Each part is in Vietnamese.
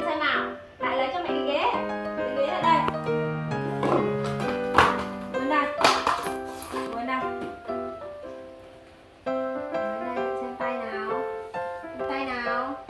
chân xem nào. Lại lấy cho mẹ cái ghế. Cái ghế lại đây. Ngồi đây. Ngồi đây. Xem tay nào. Xem tay nào.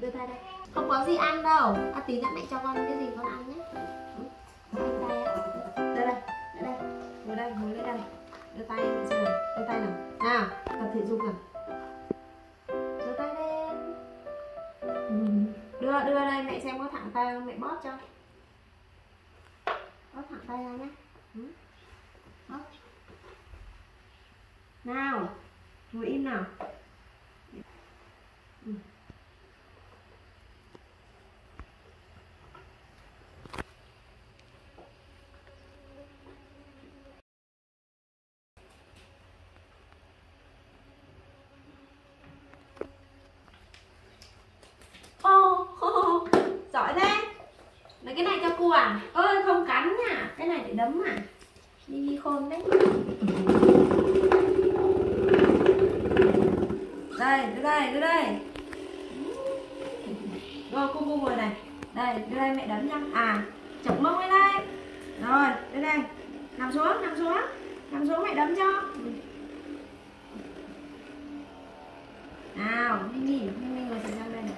Đưa tay đây. Không có gì ăn đâu. À, tí nữa mẹ cho con cái gì con ăn nhé. Đưa đây, đưa đây. Ngồi đây, ngồi đây. Đưa tay mẹ xem nào. Đưa tay nào. Nào, tập thể dục nào. Đưa tay lên. Đưa đây mẹ xem có thẳng tay không, mẹ bóp cho. Bóp thẳng tay ra nhé. Bóp. Nào, ngồi im nào. Giỏi thế. Mấy cái này cho cô à? Ơi không cắn nha. Cái này để đấm à? Đi khôn đấy. Đây, đưa đây, đưa đây. Rồi cô ngồi này. Đây, đưa đây mẹ đấm nha. À, chọc mông lên đây. Rồi, đưa đây. Nằm xuống, nằm xuống. Nằm xuống mẹ đấm cho. Nào, Mimi ngồi xuống đây này.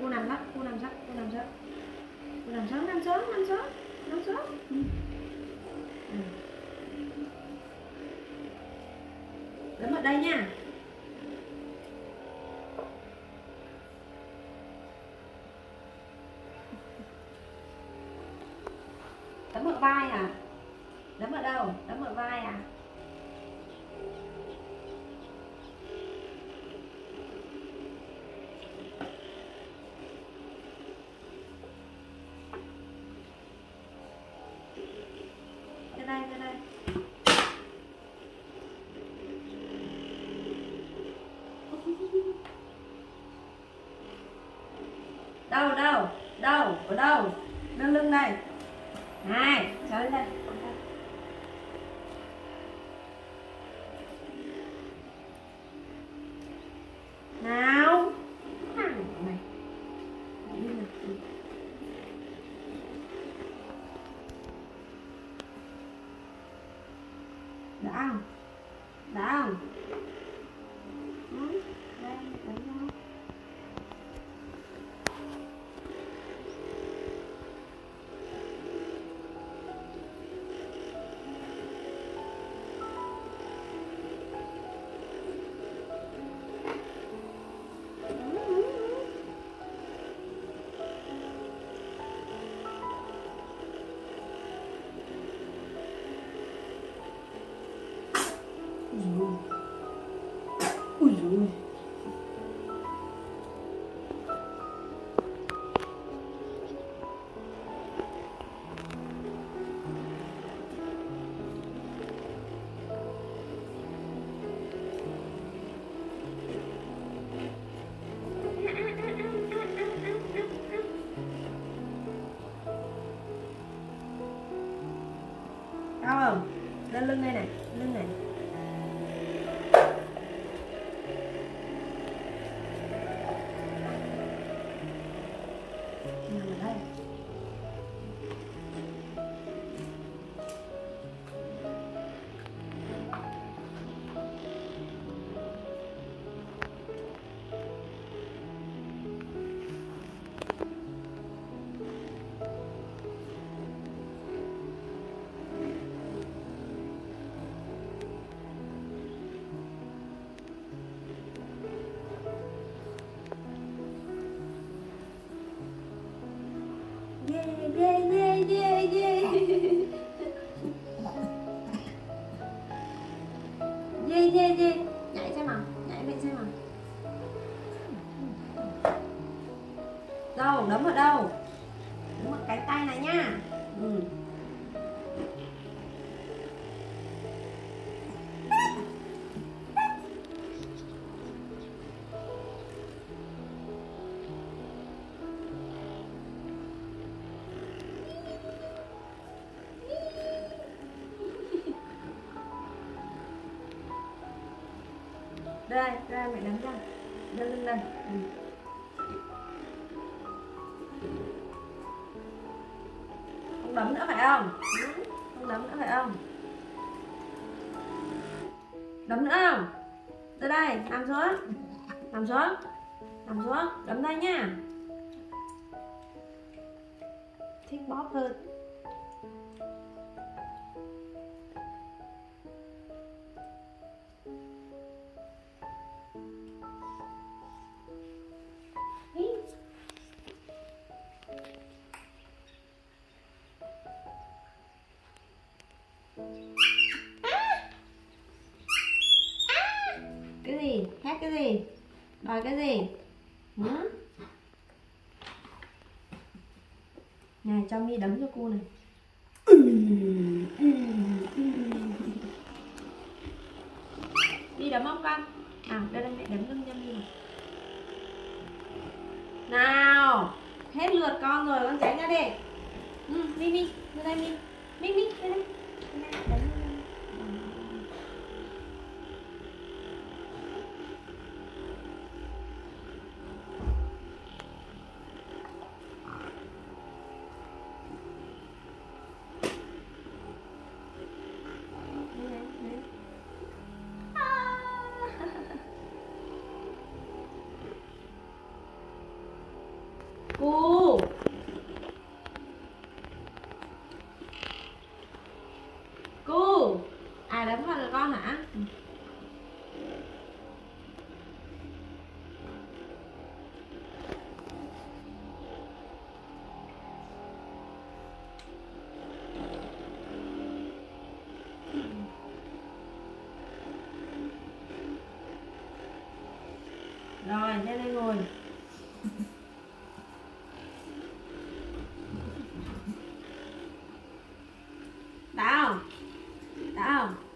Cô nằm lắc, cô nằm lắc, cô nằm lắc. Cô nằm sớm, nằm sớm, nằm sớm, nằm sớm. Đấm ở đây nha. Đấm ở vai à? Đấm ở đâu? Đấm ở vai à? Đâu, đâu, đâu, ở đâu? Nâng lưng đây. Này, cháu lên đây. Nào. Đã không? Đã không? Cao không? Lên lưng đây này, lưng này. Đây, ra mẹ nắm ra. Đưa lên đây. Không đấm nữa phải không? Không đấm nữa phải không? Đấm nữa không? Từ đây, nằm xuống. Nằm xuống. Nằm xuống, đấm đây nha. Thích bóp hơn. Cái gì? Hét cái gì? Đòi cái gì? Hả? Này cho Mi đấm cho cô này. Mi đấm không con? À, đây đây mẹ đấm lưng cho Mi này. Nào, hết lượt con rồi, con tránh ra đi. Mi Mi, đưa đây Mi. Mi Mi, đưa đây. Cô ai đấm vào con hả? Rồi lên đây ngồi. Đã không?